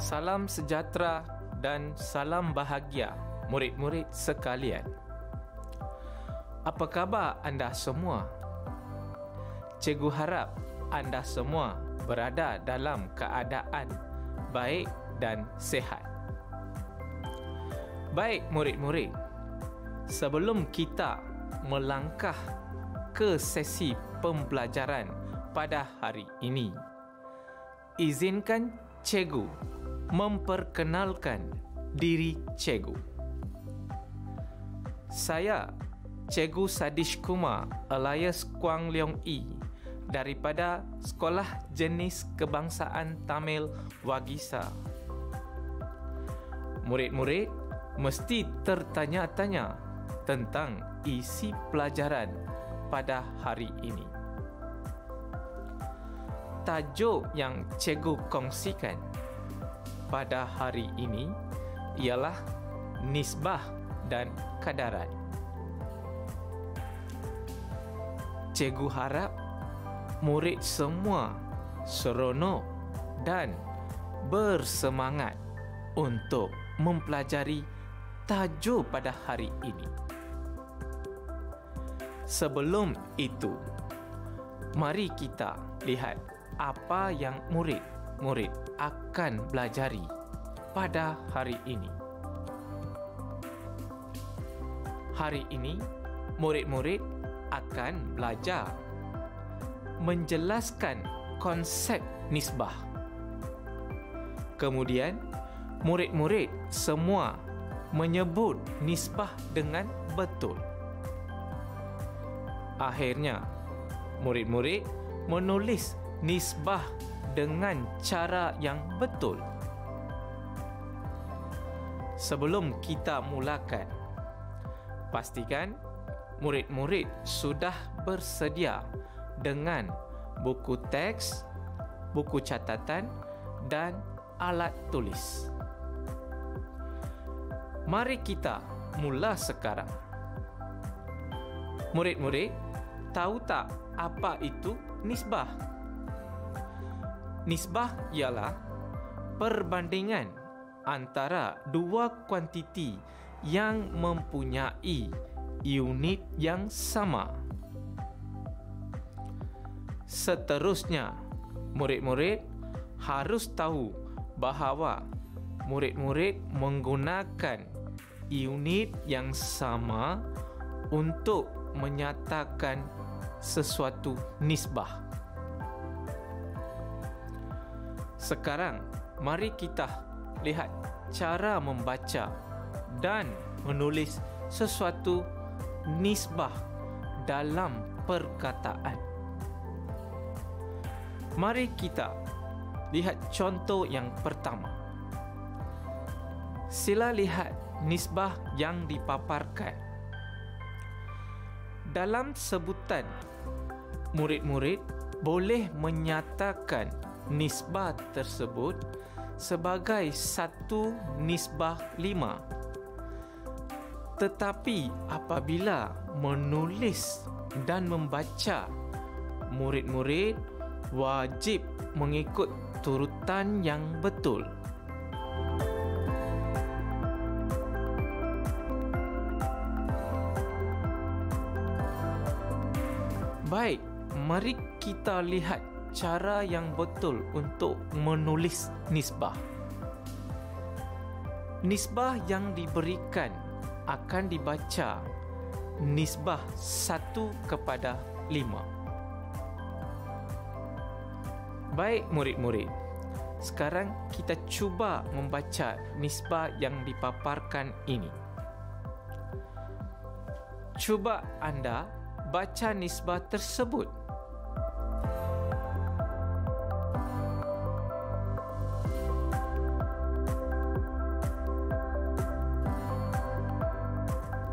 Salam sejahtera dan salam bahagia murid-murid sekalian. Apa khabar anda semua? Cikgu harap anda semua berada dalam keadaan baik dan sihat. Baik murid-murid, sebelum kita melangkah ke sesi pembelajaran pada hari ini, izinkan cikgu memperkenalkan diri cikgu. Saya Cegu Sadish Kumar Elias Kuang Leong E daripada Sekolah Jenis Kebangsaan Tamil Wagisa. Murid-murid mesti tertanya-tanya tentang isi pelajaran pada hari ini. Tajuk yang cikgu kongsikan pada hari ini ialah Nisbah dan Kadaran. Cikgu harap murid semua seronok dan bersemangat untuk mempelajari tajuk pada hari ini. Sebelum itu, mari kita lihat apa yang murid-murid akan belajari pada hari ini. Hari ini, murid-murid akan belajar menjelaskan konsep nisbah. Kemudian, murid-murid semua menyebut nisbah dengan betul. Akhirnya, murid-murid menulis nisbah dengan cara yang betul. Sebelum kita mulakan, pastikan murid-murid sudah bersedia dengan buku teks, buku catatan dan alat tulis. Mari kita mula sekarang. Murid-murid, tahu tak apa itu nisbah? Nisbah ialah perbandingan antara dua kuantiti yang mempunyai unit yang sama. Seterusnya, murid-murid harus tahu bahawa murid-murid menggunakan unit yang sama untuk menyatakan sesuatu nisbah. Sekarang, mari kita lihat cara membaca dan menulis sesuatu nisbah dalam perkataan. Mari kita lihat contoh yang pertama. Sila lihat nisbah yang dipaparkan. Dalam sebutan, murid-murid boleh menyatakan nisbah tersebut sebagai 1/5. Tetapi apabila menulis dan membaca, murid-murid wajib mengikut turutan yang betul. Baik, mari kita lihat cara yang betul untuk menulis nisbah. Nisbah yang diberikan akan dibaca nisbah 1/5. Baik murid-murid, sekarang kita cuba membaca nisbah yang dipaparkan ini. Cuba anda baca nisbah tersebut.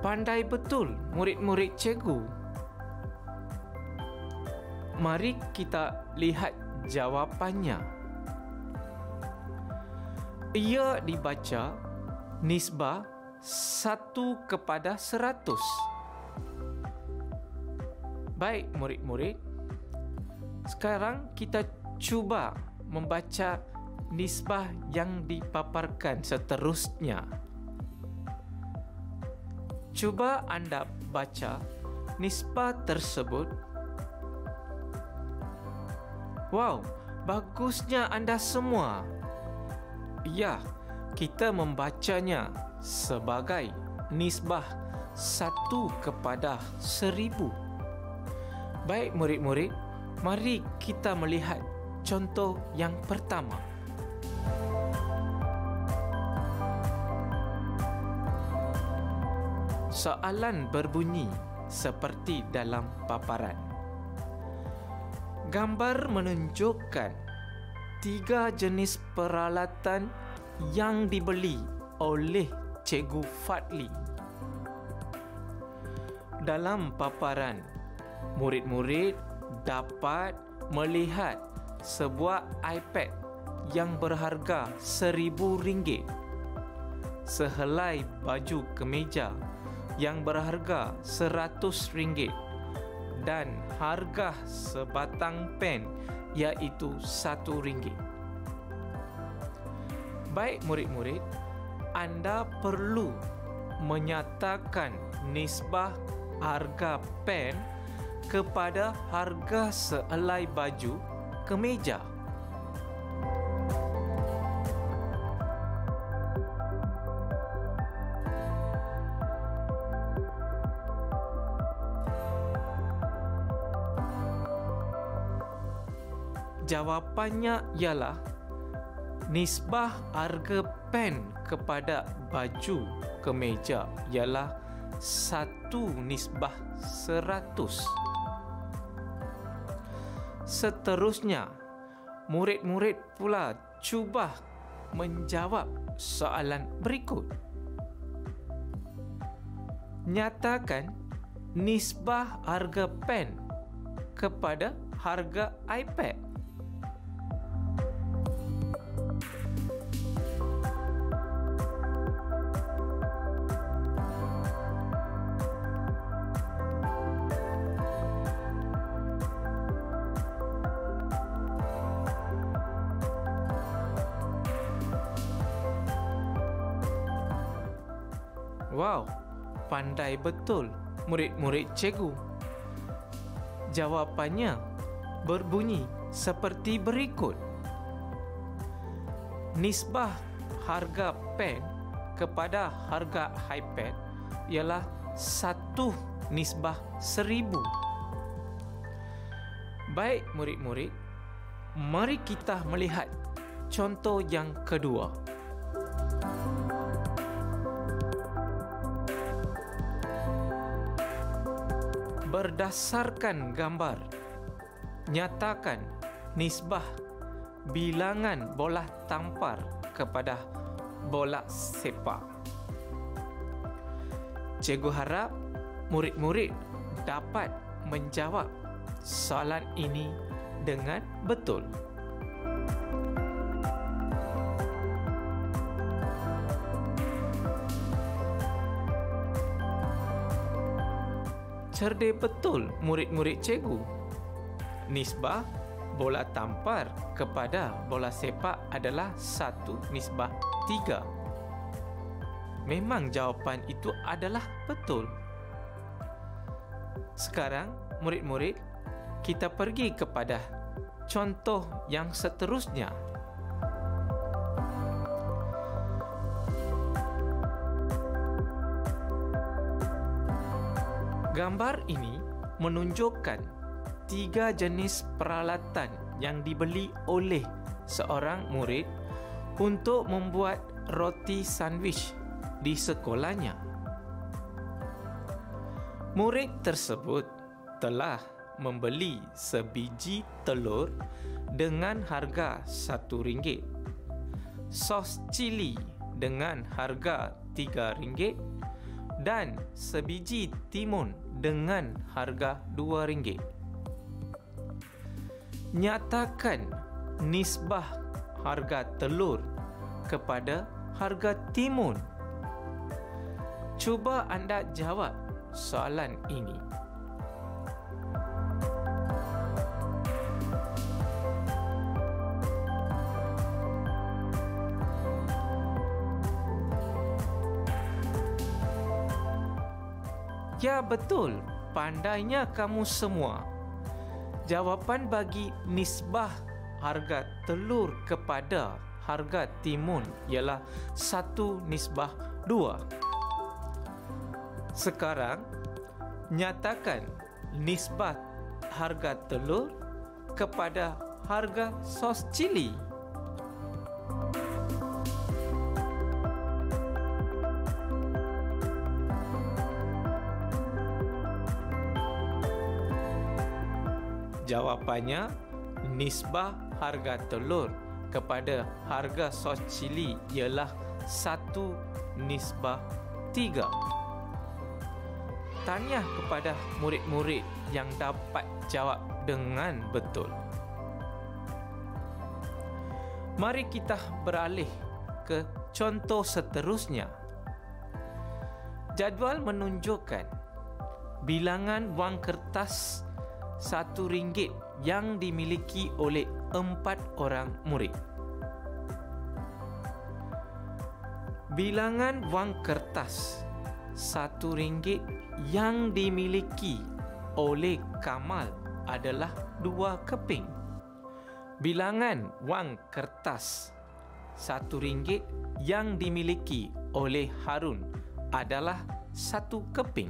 Pandai betul murid-murid cikgu. Mari kita lihat jawapannya. Ia dibaca nisbah 1/100. Baik murid-murid, sekarang kita cuba membaca nisbah yang dipaparkan seterusnya. Coba Anda baca nisbah tersebut. Wow, bagusnya Anda semua. Ya, kita membacanya sebagai nisbah 1/1000. Baik murid-murid, mari kita melihat contoh yang pertama. Soalan berbunyi seperti dalam paparan. Gambar menunjukkan 3 jenis peralatan yang dibeli oleh Cikgu Fadli. Dalam paparan, murid-murid dapat melihat sebuah iPad yang berharga RM1.000, sehelai baju kemeja yang berharga RM100 dan harga sebatang pen iaitu RM1. Baik murid-murid, Anda perlu menyatakan nisbah harga pen kepada harga sehelai baju kemeja. Jawapannya ialah nisbah harga pen kepada baju kemeja ialah 1/100. Seterusnya, murid-murid pula cuba menjawab soalan berikut. Nyatakan nisbah harga pen kepada harga iPad. Wow, pandai betul murid-murid cikgu. Jawapannya berbunyi seperti berikut. Nisbah harga pen kepada harga iPad ialah 1/1000. Baik murid-murid, mari kita melihat contoh yang kedua. Berdasarkan gambar, nyatakan nisbah bilangan bola tampar kepada bola sepak. Cikgu harap murid-murid dapat menjawab soalan ini dengan betul. Cerdik betul murid-murid cikgu. Nisbah bola tampar kepada bola sepak adalah 1/3. Memang jawapan itu adalah betul. Sekarang murid-murid, kita pergi kepada contoh yang seterusnya. Gambar ini menunjukkan 3 jenis peralatan yang dibeli oleh seorang murid untuk membuat roti sandwich di sekolahnya. Murid tersebut telah membeli sebiji telur dengan harga RM1, sos cili dengan harga RM3 dan sebiji timun dengan harga RM2. Nyatakan nisbah harga telur kepada harga timun. Cuba anda jawab soalan ini. Ya betul, pandainya kamu semua. Jawapan bagi Nisbah harga telur kepada harga timun ialah 1:2. Sekarang, nyatakan nisbah harga telur kepada harga sos cili. Jawapannya, nisbah harga telur kepada harga sos cili ialah 1:3. Tanya kepada murid-murid yang dapat jawab dengan betul. Mari kita beralih ke contoh seterusnya. Jadual menunjukkan bilangan wang kertas RM1 yang dimiliki oleh 4 orang murid. Bilangan wang kertas RM1 yang dimiliki oleh Kamal adalah 2 keping. Bilangan wang kertas RM1 yang dimiliki oleh Harun adalah 1 keping.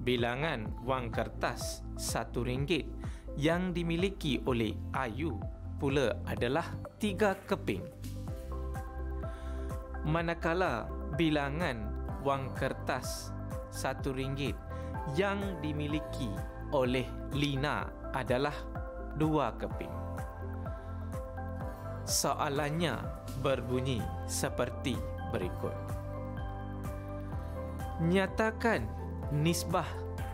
Bilangan wang kertas RM1 yang dimiliki oleh Ayu pula adalah 3 keping. Manakala bilangan wang kertas RM1 yang dimiliki oleh Lina adalah 2 keping. Soalannya berbunyi seperti berikut. Nyatakan nisbah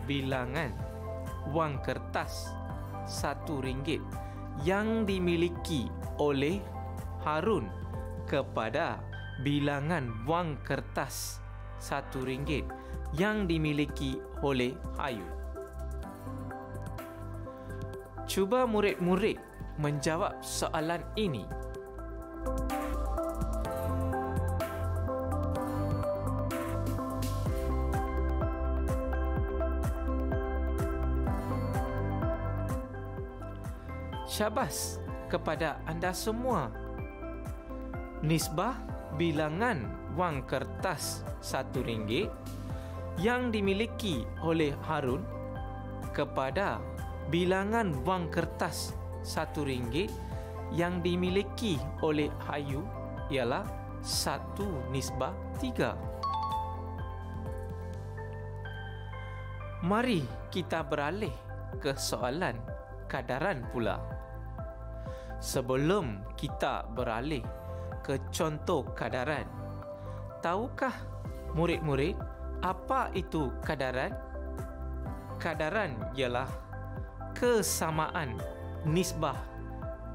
bilangan wang kertas RM1 yang dimiliki oleh Harun kepada bilangan wang kertas RM1 yang dimiliki oleh Ayu. Cuba murid-murid menjawab soalan ini. Syabas kepada anda semua. Nisbah bilangan wang kertas RM1 yang dimiliki oleh Harun kepada bilangan wang kertas RM1 yang dimiliki oleh Ayu ialah 1:3. Mari kita beralih ke soalan kadaran pula. Sebelum kita beralih ke contoh kadaran, tahukah murid-murid apa itu kadaran? Kadaran ialah kesamaan nisbah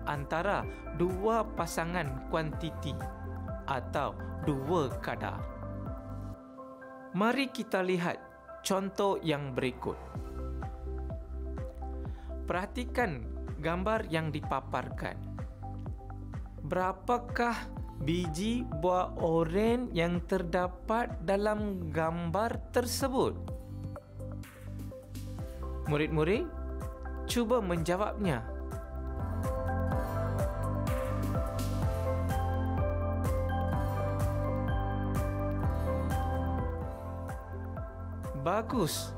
antara 2 pasangan kuantiti atau 2 kadar. Mari kita lihat contoh yang berikut. Perhatikan gambar yang dipaparkan. Berapakah biji buah oren yang terdapat dalam gambar tersebut? Murid-murid, cuba menjawabnya. Bagus.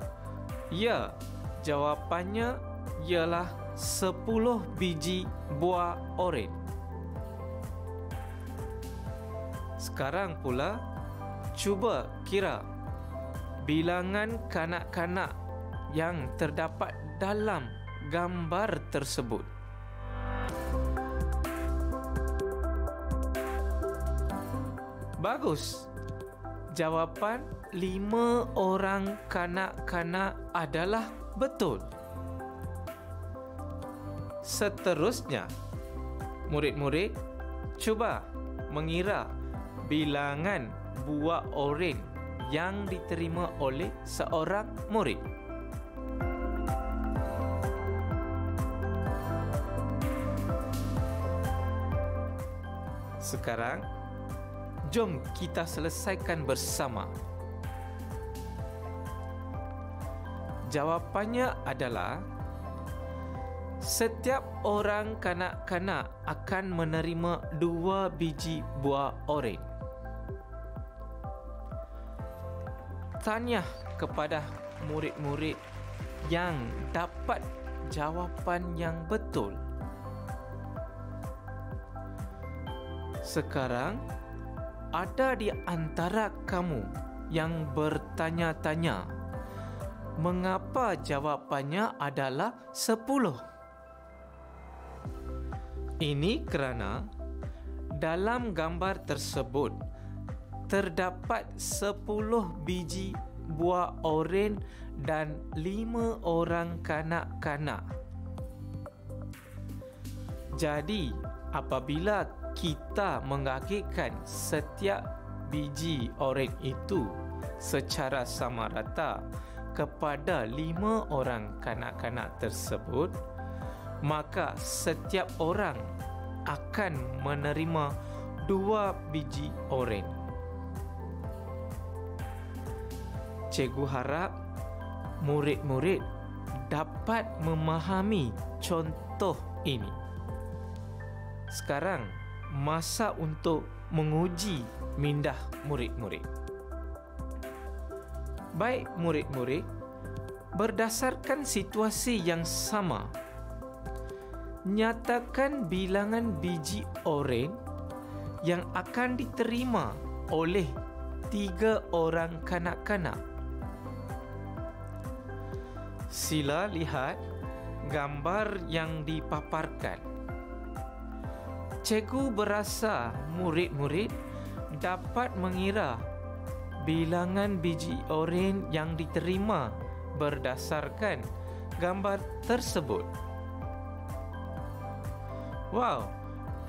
Ya, jawapannya ialah 10 biji buah oren. Sekarang pula, cuba kira bilangan kanak-kanak yang terdapat dalam gambar tersebut. Bagus. Jawapan 5 orang kanak-kanak adalah betul. Seterusnya, murid-murid cuba mengira bilangan buah oren yang diterima oleh seorang murid. Sekarang, jom kita selesaikan bersama. Jawapannya adalah setiap orang kanak-kanak akan menerima 2 biji buah oren. Tanya kepada murid-murid yang dapat jawapan yang betul. Sekarang ada di antara kamu yang bertanya-tanya, mengapa jawapannya adalah 10? Ini kerana dalam gambar tersebut terdapat 10 biji buah oren dan 5 orang kanak-kanak. Jadi, apabila kita mengagihkan setiap biji oren itu secara sama rata kepada 5 orang kanak-kanak tersebut, maka setiap orang akan menerima 2 biji oren. Cikgu harap murid-murid dapat memahami contoh ini. Sekarang masa untuk menguji mindah murid-murid. Baik murid-murid, berdasarkan situasi yang sama, nyatakan bilangan biji oren yang akan diterima oleh 3 orang kanak-kanak. Sila lihat gambar yang dipaparkan. Cikgu berasa murid-murid dapat mengira bilangan biji oren yang diterima berdasarkan gambar tersebut. Wow,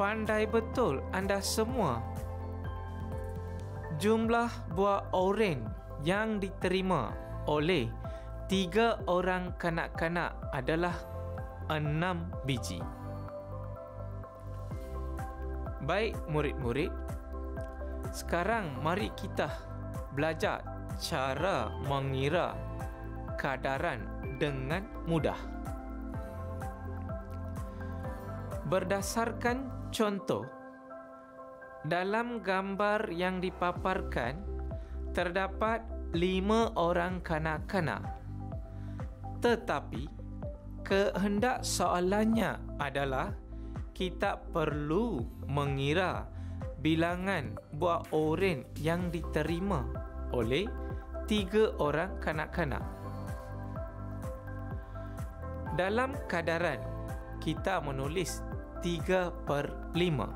pandai betul anda semua. Jumlah buah oren yang diterima oleh 3 orang kanak-kanak adalah 6 biji. Baik murid-murid, sekarang mari kita belajar cara mengira kadaran dengan mudah. Berdasarkan contoh, dalam gambar yang dipaparkan, terdapat 5 orang kanak-kanak. Tetapi, kehendak soalannya adalah kita perlu mengira bilangan buah oren yang diterima oleh 3 orang kanak-kanak. Dalam kadaran, kita menulis 3/5.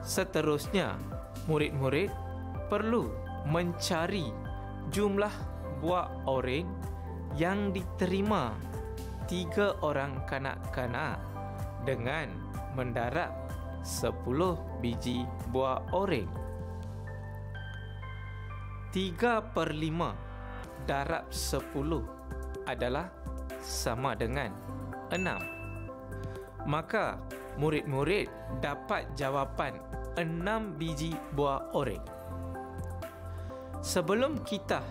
Seterusnya, murid-murid perlu mencari jumlah buah oren yang diterima 3 orang kanak-kanak dengan mendarab 10 biji buah oren. 3/5 darab 10 adalah sama dengan 6. Maka murid-murid dapat jawapan 6 biji buah oren. Sebelum kita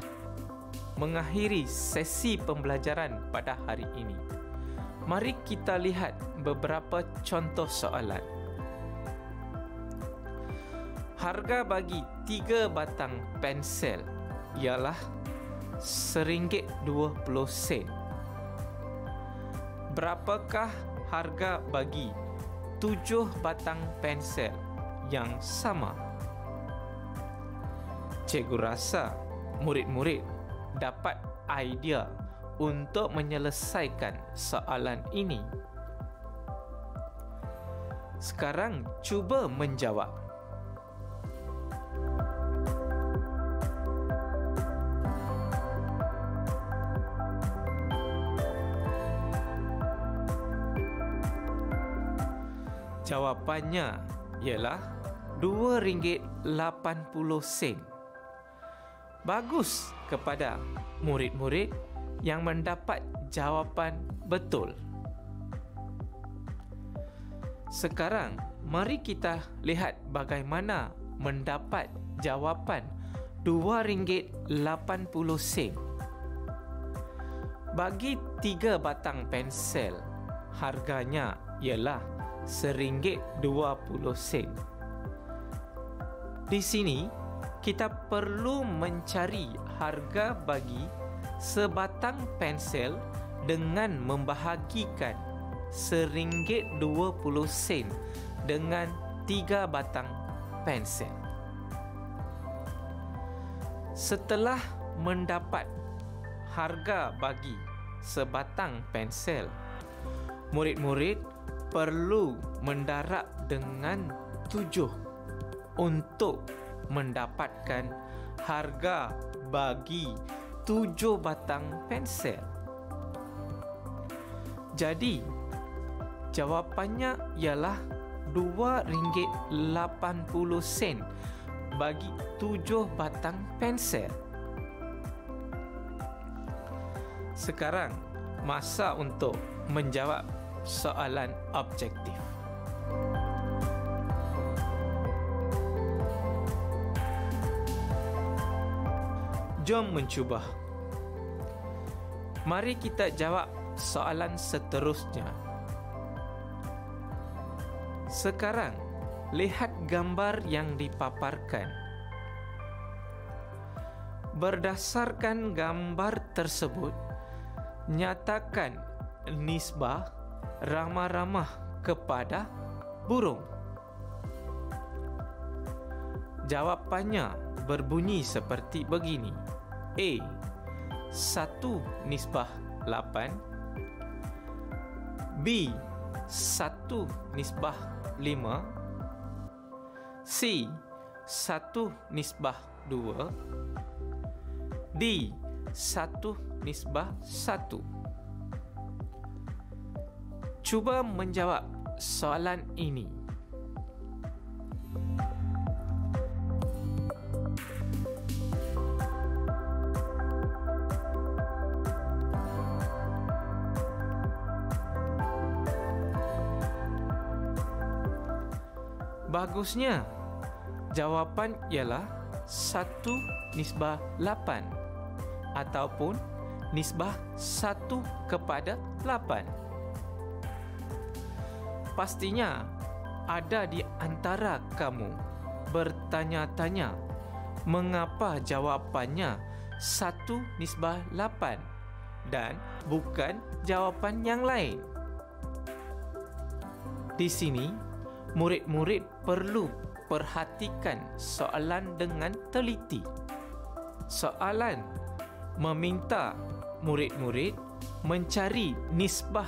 mengakhiri sesi pembelajaran pada hari ini, mari kita lihat beberapa contoh soalan. Harga bagi 3 batang pensel ialah RM1.20. Berapakah harga bagi 7 batang pensel yang sama? Cikgu rasa murid-murid dapat idea untuk menyelesaikan soalan ini. Sekarang cuba menjawab. Jawapannya ialah RM2.80. Bagus kepada murid-murid yang mendapat jawapan betul. Sekarang, mari kita lihat bagaimana mendapat jawapan RM2.80. bagi 3 batang pensel. Harganya ialah RM1.20. Di sini, kita perlu mencari harga bagi sebatang pensel dengan membahagikan RM1.20 dengan 3 batang pensel. Setelah mendapat harga bagi sebatang pensel, murid-murid perlu mendarab dengan 7 untuk mendapatkan harga bagi 7 batang pensel. Jadi, jawapannya ialah RM2.80 bagi 7 batang pensel. Sekarang, masa untuk menjawab soalan objektif. Jom mencuba. Mari kita jawab soalan seterusnya. Sekarang, lihat gambar yang dipaparkan. Berdasarkan gambar tersebut, nyatakan Nisbah ramah-ramah kepada burung. Jawapannya berbunyi seperti begini. A. 1/8. B. 1/5. C. 1/2. D. 1/1. Cuba menjawab soalan ini. Bagusnya, jawapan ialah 1/8 ataupun Nisbah 1/8. Pastinya ada di antara kamu bertanya-tanya mengapa jawapannya 1/8 dan bukan jawapan yang lain. Di sini, murid-murid perlu perhatikan soalan dengan teliti. Soalan meminta murid-murid mencari nisbah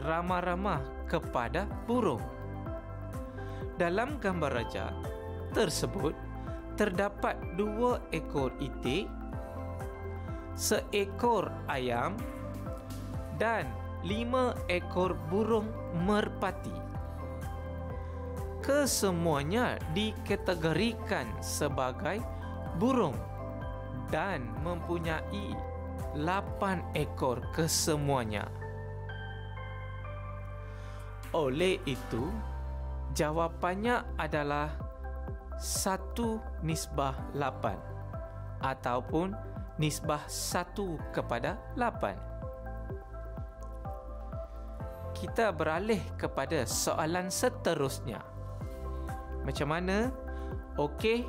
ramah-ramah kepada burung. Dalam gambar raja tersebut terdapat 2 ekor itik, seekor ayam dan 5 ekor burung merpati. Kesemuanya dikategorikan sebagai burung dan mempunyai 8 ekor kesemuanya. Oleh itu, jawapannya adalah 1/8 ataupun nisbah 1/8. Kita beralih kepada soalan seterusnya. Macam mana? Okey,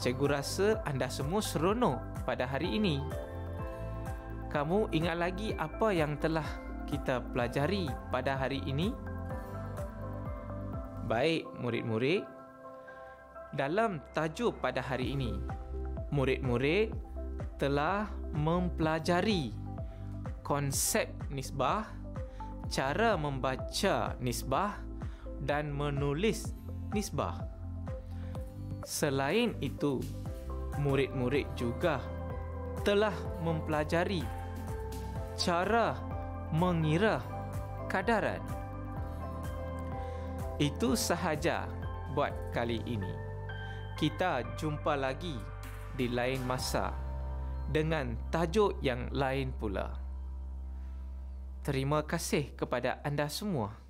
cikgu rasa anda semua seronok pada hari ini. Kamu ingat lagi apa yang telah kita pelajari pada hari ini? Baik, murid-murid. Dalam tajuk pada hari ini, murid-murid telah mempelajari konsep nisbah, cara membaca nisbah dan menulis nisbah. Selain itu, murid-murid juga telah mempelajari cara mengira kadaran. Itu sahaja buat kali ini. Kita jumpa lagi di lain masa dengan tajuk yang lain pula. Terima kasih kepada anda semua.